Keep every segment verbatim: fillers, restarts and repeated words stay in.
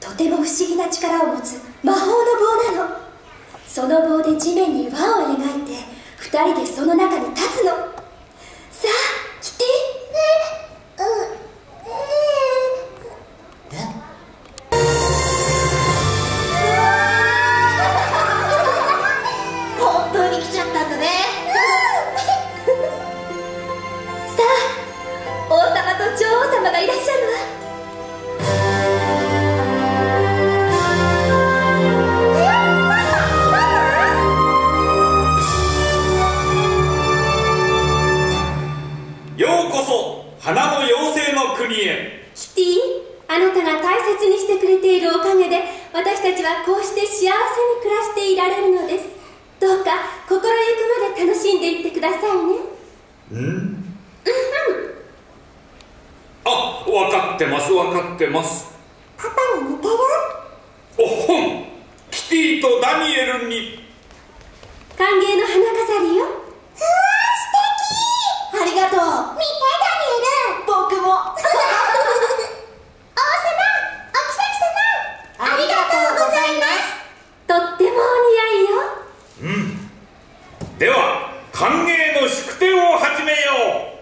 とても不思議な力を持つ魔法の棒なの。その棒で地面に輪を描いてふたりでその中に立つの。さあキティ。ねえ、うええ本当に来ちゃったんだね。さあ王様と女王様がいらっしゃるわ。花の妖精の国へ。キティ、あなたが大切にしてくれているおかげで私たちはこうして幸せに暮らしていられるのです。どうか心ゆくまで楽しんでいってくださいね。うんうんうん。あ、分かってます分かってます。パパに似てる。おほん、キティとダニエルに歓迎の花飾りよ。うわー、素敵。ありがとう。見てダニエル。僕も。王様、お妃様、ありがとうございます。とってもお似合いよ。うん。では、歓迎の祝典を始めよう。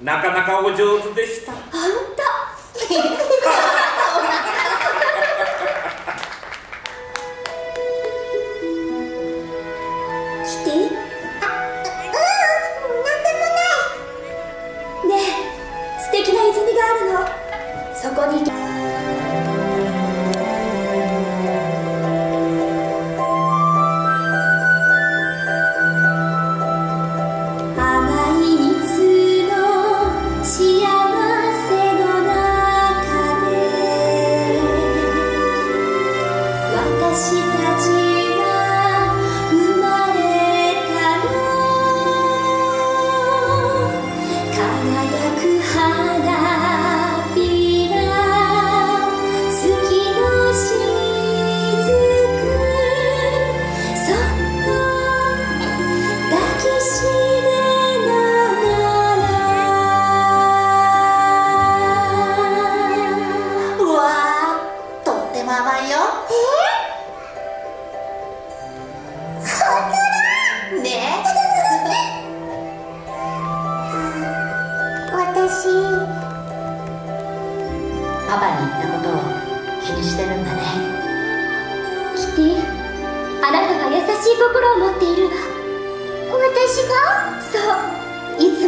なかなかお上手でした。あんた来て。あ、ううん、なんでもない。ねえ、素敵な泉があるの。そこに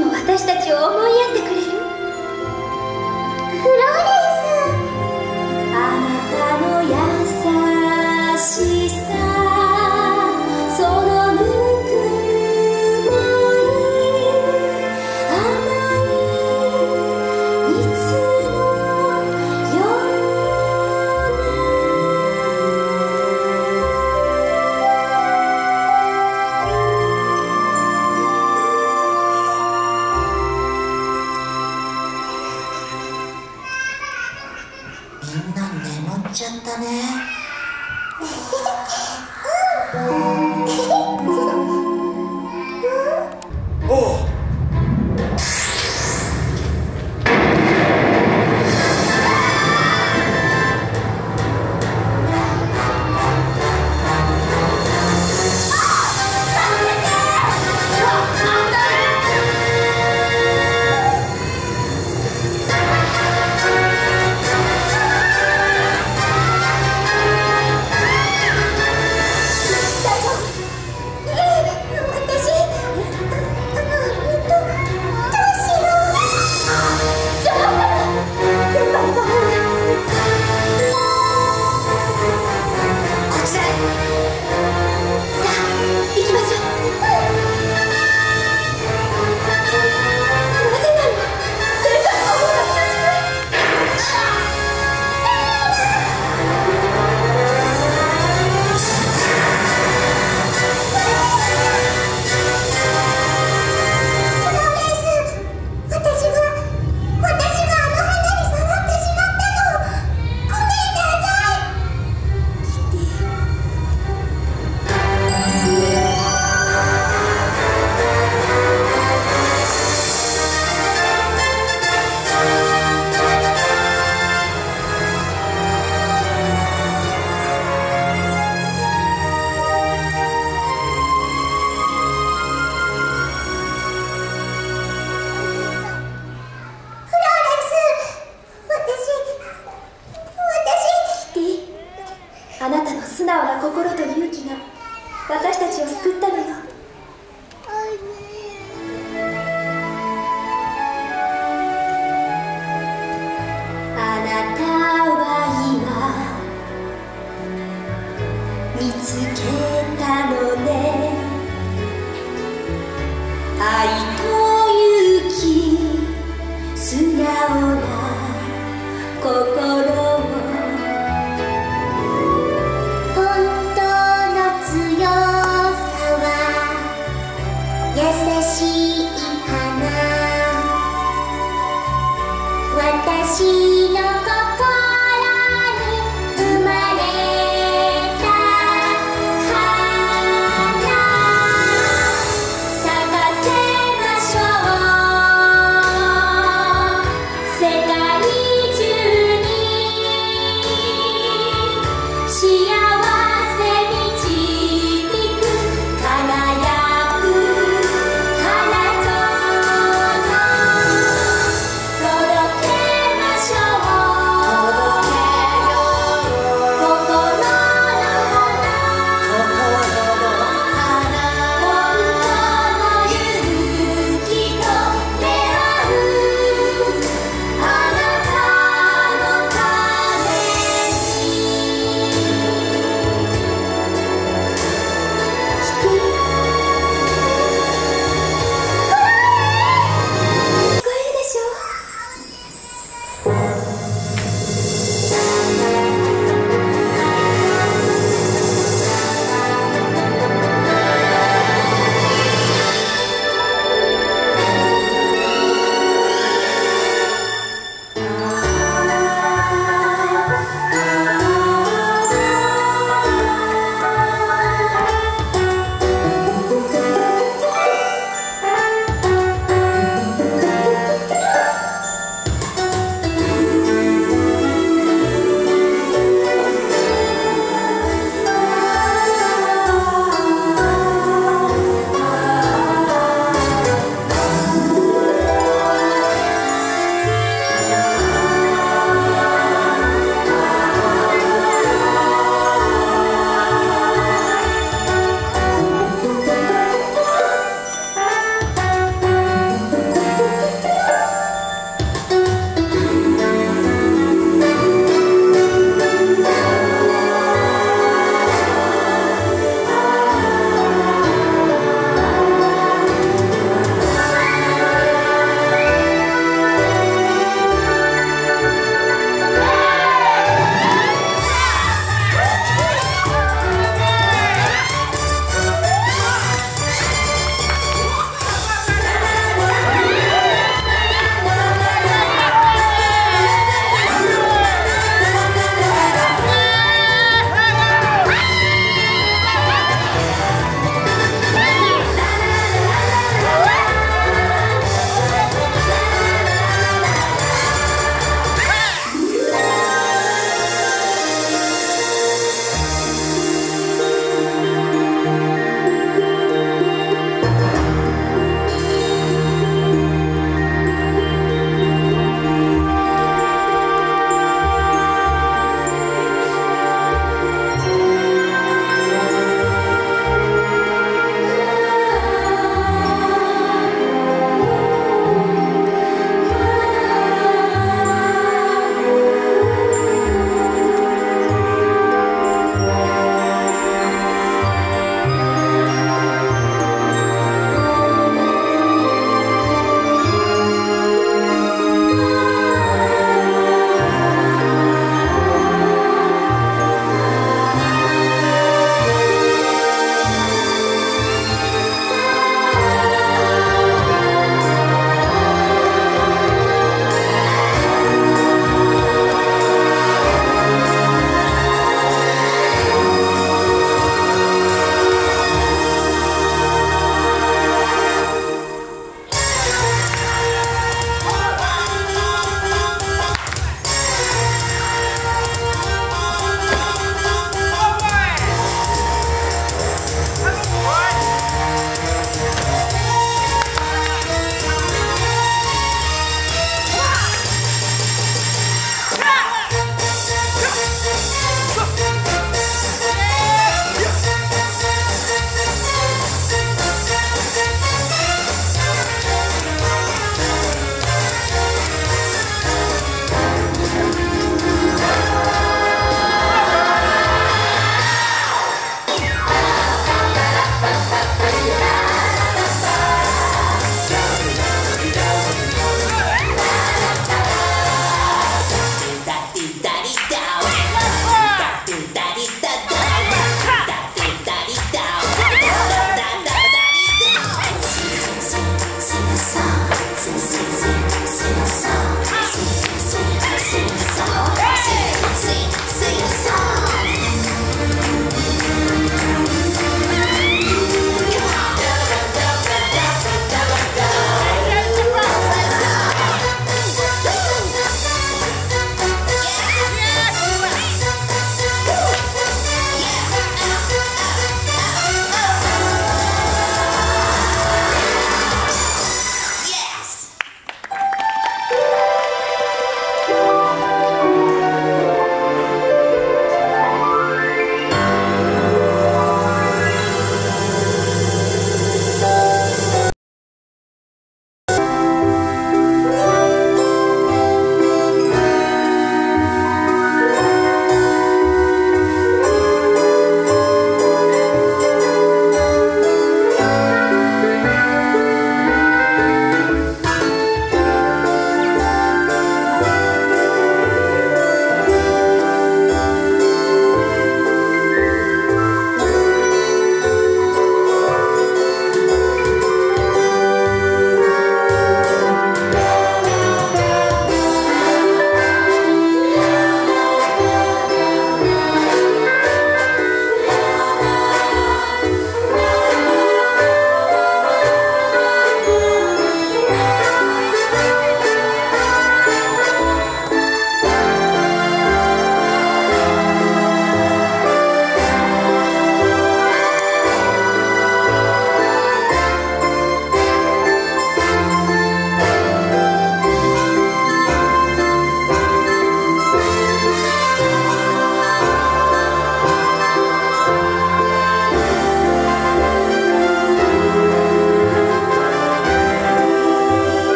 心